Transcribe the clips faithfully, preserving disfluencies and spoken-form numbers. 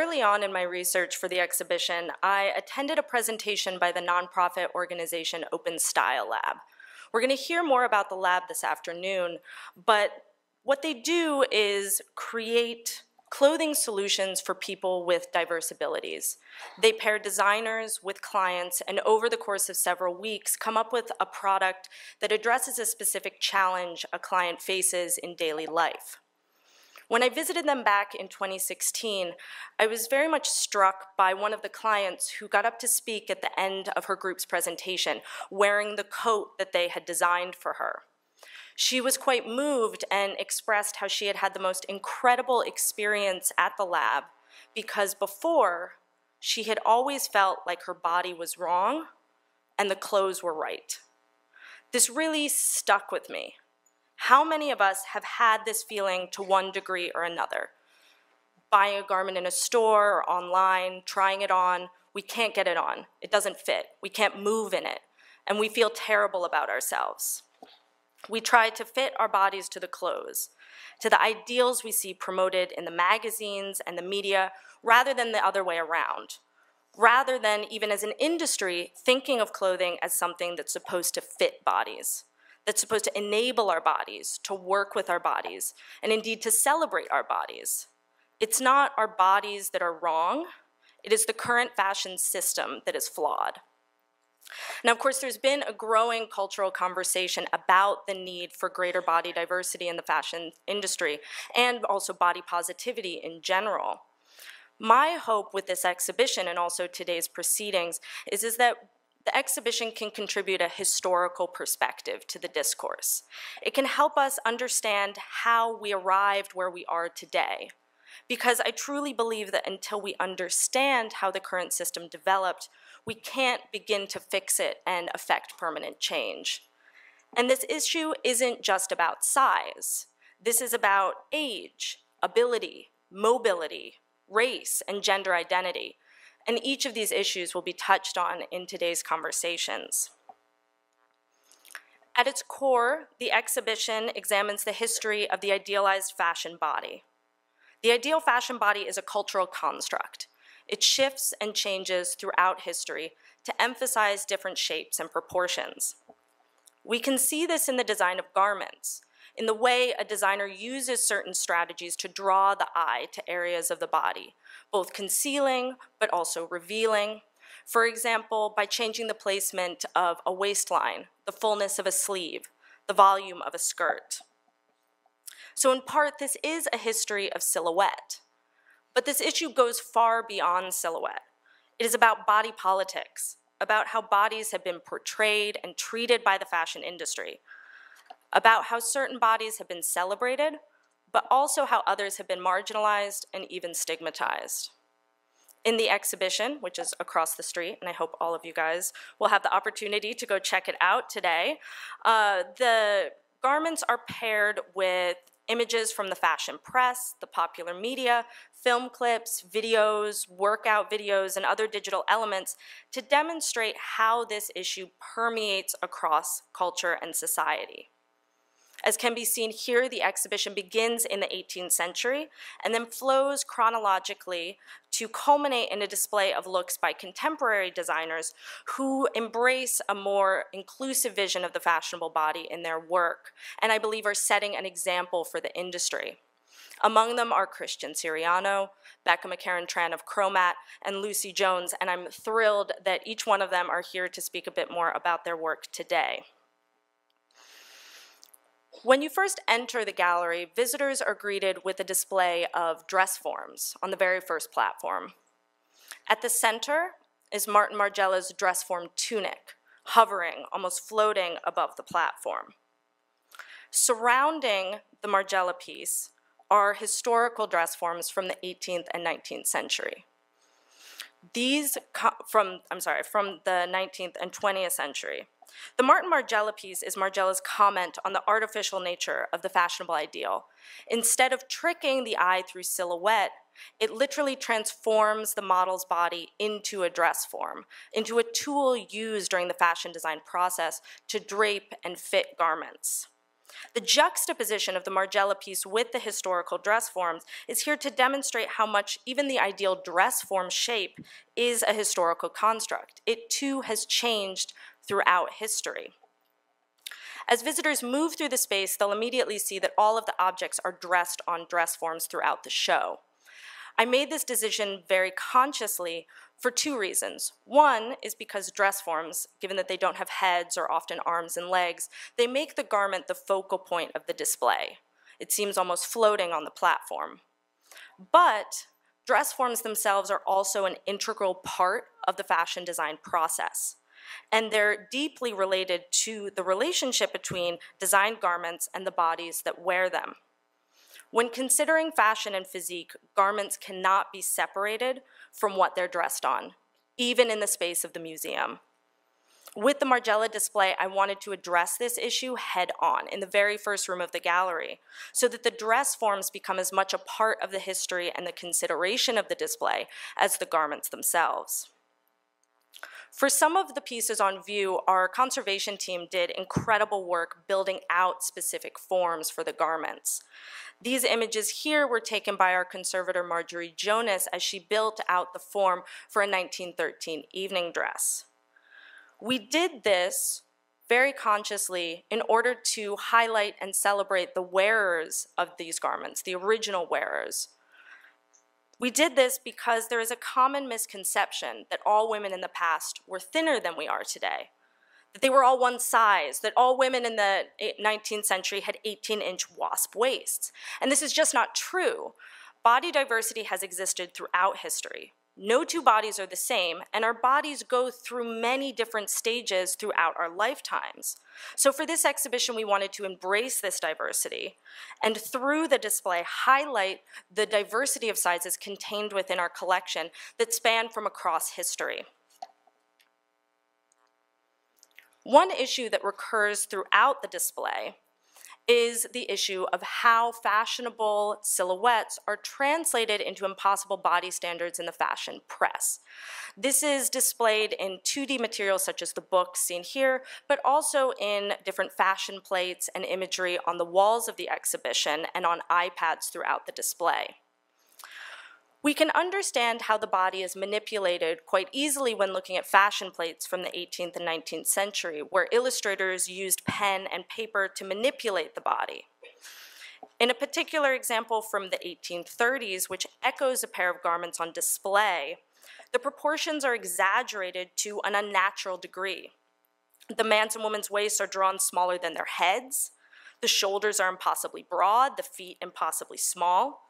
Early on in my research for the exhibition, I attended a presentation by the nonprofit organization Open Style Lab. We're going to hear more about the lab this afternoon, but what they do is create clothing solutions for people with diverse abilities. They pair designers with clients, and over the course of several weeks, come up with a product that addresses a specific challenge a client faces in daily life. When I visited them back in twenty sixteen, I was very much struck by one of the clients who got up to speak at the end of her group's presentation, wearing the coat that they had designed for her. She was quite moved and expressed how she had had the most incredible experience at the lab because before, she had always felt like her body was wrong and the clothes were right. This really stuck with me. How many of us have had this feeling to one degree or another? Buying a garment in a store or online, trying it on, we can't get it on. It doesn't fit. We can't move in it. And we feel terrible about ourselves. We try to fit our bodies to the clothes, to the ideals we see promoted in the magazines and the media, rather than the other way around. Rather than, even as an industry, thinking of clothing as something that's supposed to fit bodies. That's supposed to enable our bodies, to work with our bodies, and indeed to celebrate our bodies. It's not our bodies that are wrong, it is the current fashion system that is flawed. Now, of course, there's been a growing cultural conversation about the need for greater body diversity in the fashion industry, and also body positivity in general. My hope with this exhibition, and also today's proceedings, is, is that the exhibition can contribute a historical perspective to the discourse. It can help us understand how we arrived where we are today. Because I truly believe that until we understand how the current system developed, we can't begin to fix it and affect permanent change. And this issue isn't just about size. This is about age, ability, mobility, race, and gender identity. And each of these issues will be touched on in today's conversations. At its core, the exhibition examines the history of the idealized fashion body. The ideal fashion body is a cultural construct. It shifts and changes throughout history to emphasize different shapes and proportions. We can see this in the design of garments, in the way a designer uses certain strategies to draw the eye to areas of the body, both concealing but also revealing. For example, by changing the placement of a waistline, the fullness of a sleeve, the volume of a skirt. So in part, this is a history of silhouette. But this issue goes far beyond silhouette. It is about body politics, about how bodies have been portrayed and treated by the fashion industry, about how certain bodies have been celebrated, but also how others have been marginalized and even stigmatized. In the exhibition, which is across the street, and I hope all of you guys will have the opportunity to go check it out today, uh, the garments are paired with images from the fashion press, the popular media, film clips, videos, workout videos, and other digital elements to demonstrate how this issue permeates across culture and society. As can be seen here, the exhibition begins in the eighteenth century and then flows chronologically to culminate in a display of looks by contemporary designers who embrace a more inclusive vision of the fashionable body in their work, and I believe are setting an example for the industry. Among them are Christian Siriano, Becca McCarran-Tran of Chromat, and Lucy Jones, and I'm thrilled that each one of them are here to speak a bit more about their work today. When you first enter the gallery, visitors are greeted with a display of dress forms on the very first platform. At the center is Martin Margiela's dress form tunic, hovering, almost floating above the platform. Surrounding the Margiela piece are historical dress forms from the eighteenth and nineteenth century. These from, I'm sorry, from the nineteenth and twentieth century. The Martin Margiela piece is Margiela's comment on the artificial nature of the fashionable ideal. Instead of tricking the eye through silhouette, it literally transforms the model's body into a dress form, into a tool used during the fashion design process to drape and fit garments. The juxtaposition of the Margiela piece with the historical dress forms is here to demonstrate how much even the ideal dress form shape is a historical construct. It too has changed throughout history. As visitors move through the space, they'll immediately see that all of the objects are dressed on dress forms throughout the show. I made this decision very consciously for two reasons. One is because dress forms, given that they don't have heads or often arms and legs, they make the garment the focal point of the display. It seems almost floating on the platform. But dress forms themselves are also an integral part of the fashion design process. And they're deeply related to the relationship between designed garments and the bodies that wear them. When considering fashion and physique, garments cannot be separated from what they're dressed on, even in the space of the museum. With the Margiela display, I wanted to address this issue head on in the very first room of the gallery, so that the dress forms become as much a part of the history and the consideration of the display as the garments themselves. For some of the pieces on view, our conservation team did incredible work building out specific forms for the garments. These images here were taken by our conservator Marjorie Jonas as she built out the form for a nineteen thirteen evening dress. We did this very consciously in order to highlight and celebrate the wearers of these garments, the original wearers. We did this because there is a common misconception that all women in the past were thinner than we are today, that they were all one size, that all women in the nineteenth century had eighteen inch wasp waists. And this is just not true. Body diversity has existed throughout history. No two bodies are the same, and our bodies go through many different stages throughout our lifetimes. So for this exhibition, we wanted to embrace this diversity, and through the display, highlight the diversity of sizes contained within our collection that span from across history. One issue that recurs throughout the display is the issue of how fashionable silhouettes are translated into impossible body standards in the fashion press. This is displayed in two D materials such as the book seen here, but also in different fashion plates and imagery on the walls of the exhibition and on iPads throughout the display. We can understand how the body is manipulated quite easily when looking at fashion plates from the eighteenth and nineteenth century, where illustrators used pen and paper to manipulate the body. In a particular example from the eighteen thirties, which echoes a pair of garments on display, the proportions are exaggerated to an unnatural degree. The man's and woman's waists are drawn smaller than their heads, the shoulders are impossibly broad, the feet impossibly small.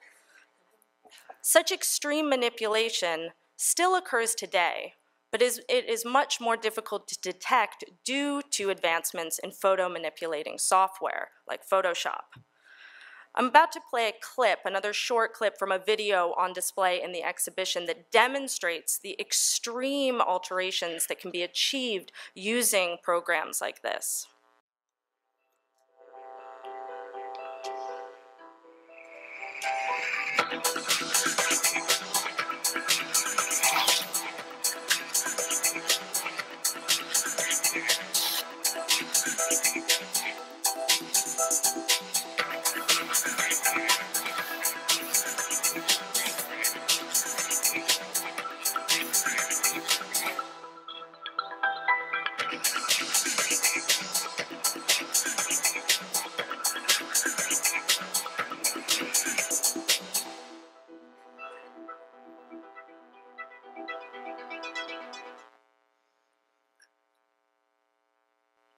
Such extreme manipulation still occurs today, but is, it is much more difficult to detect due to advancements in photo manipulating software, like Photoshop. I'm about to play a clip, another short clip from a video on display in the exhibition that demonstrates the extreme alterations that can be achieved using programs like this.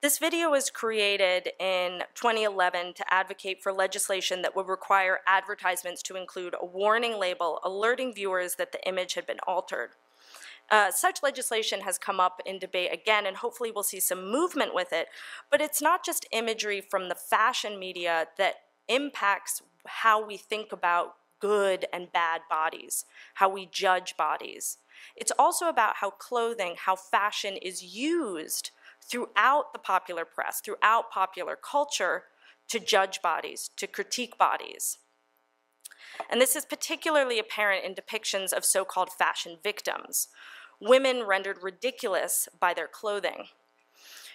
This video was created in twenty eleven to advocate for legislation that would require advertisements to include a warning label alerting viewers that the image had been altered. Uh, such legislation has come up in debate again, and hopefully we'll see some movement with it, but it's not just imagery from the fashion media that impacts how we think about good and bad bodies, how we judge bodies. It's also about how clothing, how fashion is used throughout the popular press, throughout popular culture, to judge bodies, to critique bodies. And this is particularly apparent in depictions of so-called fashion victims, women rendered ridiculous by their clothing.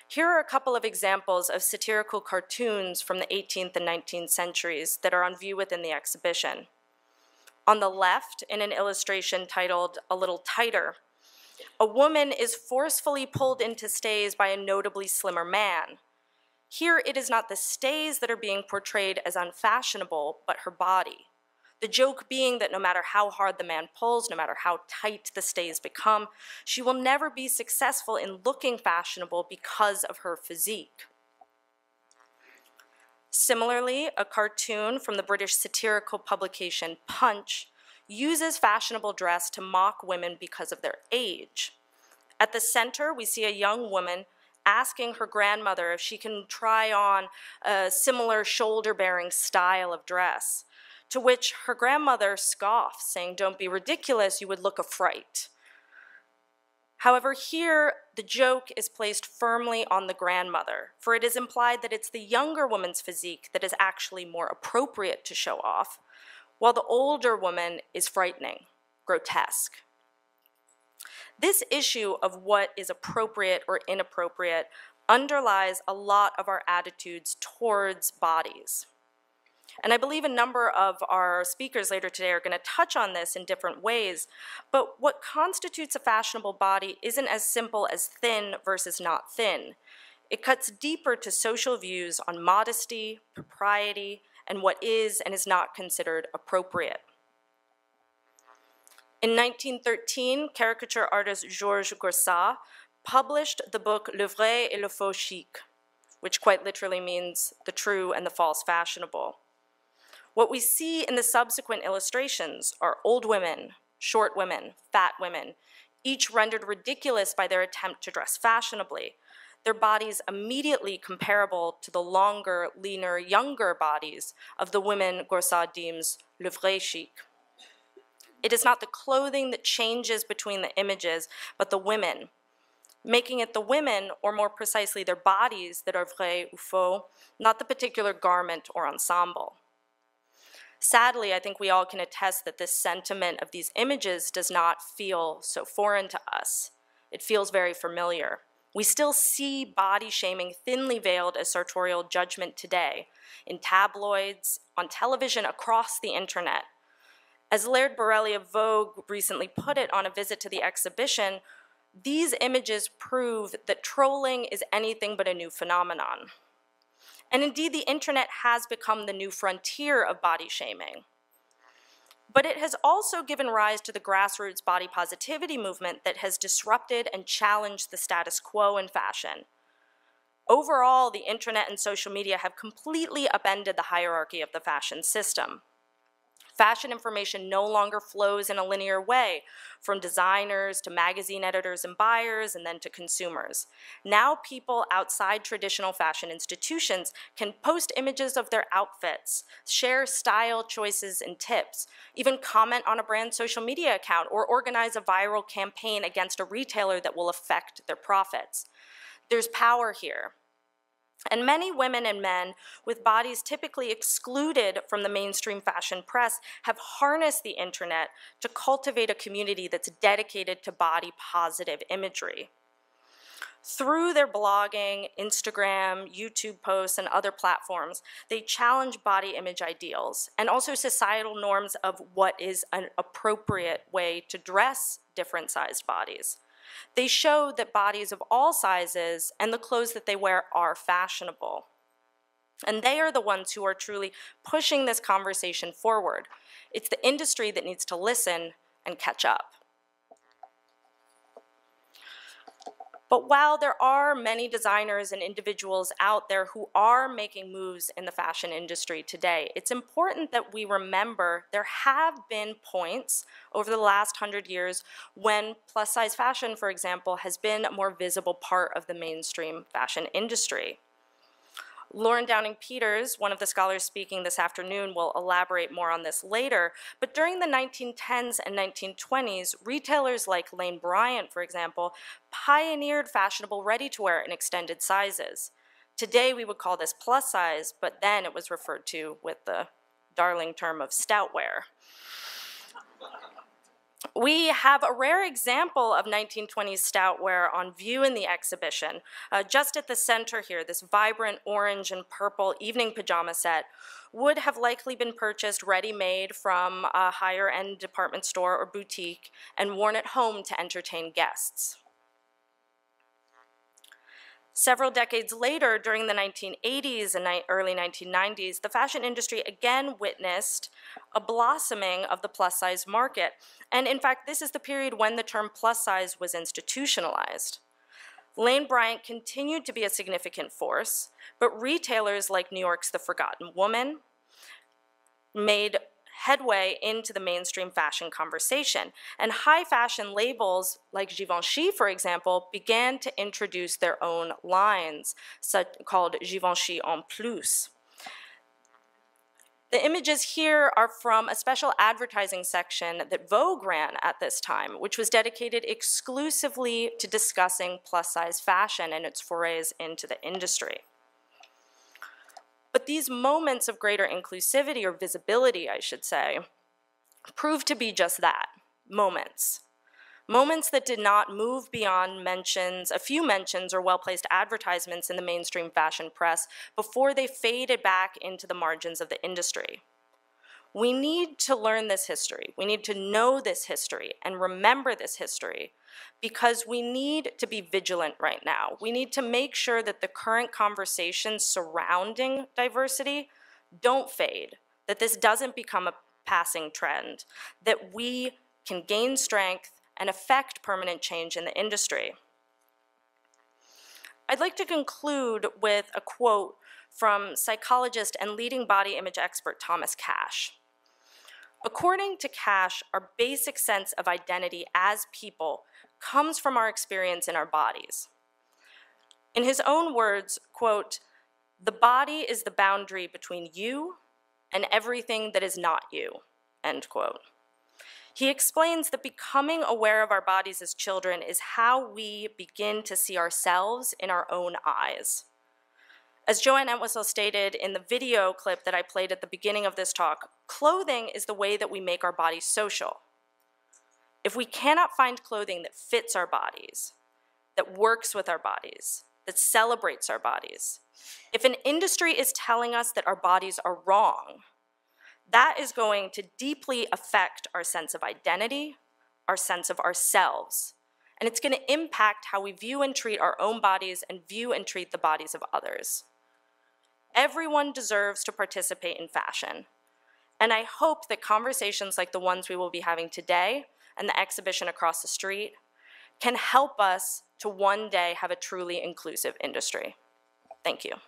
Here are a couple of examples of satirical cartoons from the eighteenth and nineteenth centuries that are on view within the exhibition. On the left, in an illustration titled "A Little Tighter," a woman is forcefully pulled into stays by a notably slimmer man. Here, it is not the stays that are being portrayed as unfashionable, but her body. The joke being that no matter how hard the man pulls, no matter how tight the stays become, she will never be successful in looking fashionable because of her physique. Similarly, a cartoon from the British satirical publication Punch uses fashionable dress to mock women because of their age. At the center, we see a young woman asking her grandmother if she can try on a similar shoulder-bearing style of dress, to which her grandmother scoffs, saying, "Don't be ridiculous, you would look a fright." However, here, the joke is placed firmly on the grandmother, for it is implied that it's the younger woman's physique that is actually more appropriate to show off, while the older woman is frightening, grotesque. This issue of what is appropriate or inappropriate underlies a lot of our attitudes towards bodies. And I believe a number of our speakers later today are going to touch on this in different ways, but what constitutes a fashionable body isn't as simple as thin versus not thin. It cuts deeper to social views on modesty, propriety, and what is and is not considered appropriate. In nineteen thirteen, caricature artist Georges Goursat published the book Le vrai et le faux chic, which quite literally means the true and the false fashionable. What we see in the subsequent illustrations are old women, short women, fat women, each rendered ridiculous by their attempt to dress fashionably, their bodies immediately comparable to the longer, leaner, younger bodies of the women Goursat deems le vrai chic. It is not the clothing that changes between the images, but the women, making it the women, or more precisely their bodies, that are vrai ou faux, not the particular garment or ensemble. Sadly, I think we all can attest that this sentiment of these images does not feel so foreign to us. It feels very familiar. We still see body shaming thinly veiled as sartorial judgment today, in tabloids, on television, across the internet. As Laird Borelli of Vogue recently put it on a visit to the exhibition, these images prove that trolling is anything but a new phenomenon. And indeed, the internet has become the new frontier of body shaming. But it has also given rise to the grassroots body positivity movement that has disrupted and challenged the status quo in fashion. Overall, the internet and social media have completely upended the hierarchy of the fashion system. Fashion information no longer flows in a linear way, from designers to magazine editors and buyers, and then to consumers. Now people outside traditional fashion institutions can post images of their outfits, share style choices and tips, even comment on a brand's social media account, or organize a viral campaign against a retailer that will affect their profits. There's power here. And many women and men with bodies typically excluded from the mainstream fashion press have harnessed the internet to cultivate a community that's dedicated to body positive imagery. Through their blogging, Instagram, YouTube posts, and other platforms, they challenge body image ideals and also societal norms of what is an appropriate way to dress different sized bodies. They show that bodies of all sizes and the clothes that they wear are fashionable. And they are the ones who are truly pushing this conversation forward. It's the industry that needs to listen and catch up. But while there are many designers and individuals out there who are making moves in the fashion industry today, it's important that we remember there have been points over the last hundred years when plus-size fashion, for example, has been a more visible part of the mainstream fashion industry. Lauren Downing Peters, one of the scholars speaking this afternoon, will elaborate more on this later, but during the nineteen tens and nineteen twenties, retailers like Lane Bryant, for example, pioneered fashionable ready-to-wear in extended sizes. Today we would call this plus size, but then it was referred to with the darling term of stout wear. We have a rare example of nineteen twenties stout wear on view in the exhibition. Uh, just at the center here, this vibrant orange and purple evening pajama set would have likely been purchased ready-made from a higher-end department store or boutique and worn at home to entertain guests. Several decades later, during the nineteen eighties and early nineteen nineties, the fashion industry again witnessed a blossoming of the plus-size market. And in fact, this is the period when the term plus-size was institutionalized. Lane Bryant continued to be a significant force, but retailers like New York's The Forgotten Woman made headway into the mainstream fashion conversation. And high fashion labels like Givenchy, for example, began to introduce their own lines, such, called Givenchy en plus. The images here are from a special advertising section that Vogue ran at this time, which was dedicated exclusively to discussing plus-size fashion and its forays into the industry. But these moments of greater inclusivity, or visibility, I should say, proved to be just that, moments. Moments that did not move beyond mentions, a few mentions or well-placed advertisements in the mainstream fashion press before they faded back into the margins of the industry. We need to learn this history. We need to know this history and remember this history, because we need to be vigilant right now. We need to make sure that the current conversations surrounding diversity don't fade, that this doesn't become a passing trend, that we can gain strength and affect permanent change in the industry. I'd like to conclude with a quote from psychologist and leading body image expert Thomas Cash. According to Cash, our basic sense of identity as people comes from our experience in our bodies. In his own words, quote, "The body is the boundary between you and everything that is not you," end quote. He explains that becoming aware of our bodies as children is how we begin to see ourselves in our own eyes. As Joanne Entwistle stated in the video clip that I played at the beginning of this talk, clothing is the way that we make our bodies social. If we cannot find clothing that fits our bodies, that works with our bodies, that celebrates our bodies, if an industry is telling us that our bodies are wrong, that is going to deeply affect our sense of identity, our sense of ourselves, and it's going to impact how we view and treat our own bodies and view and treat the bodies of others. Everyone deserves to participate in fashion. And I hope that conversations like the ones we will be having today and the exhibition across the street can help us to one day have a truly inclusive industry. Thank you.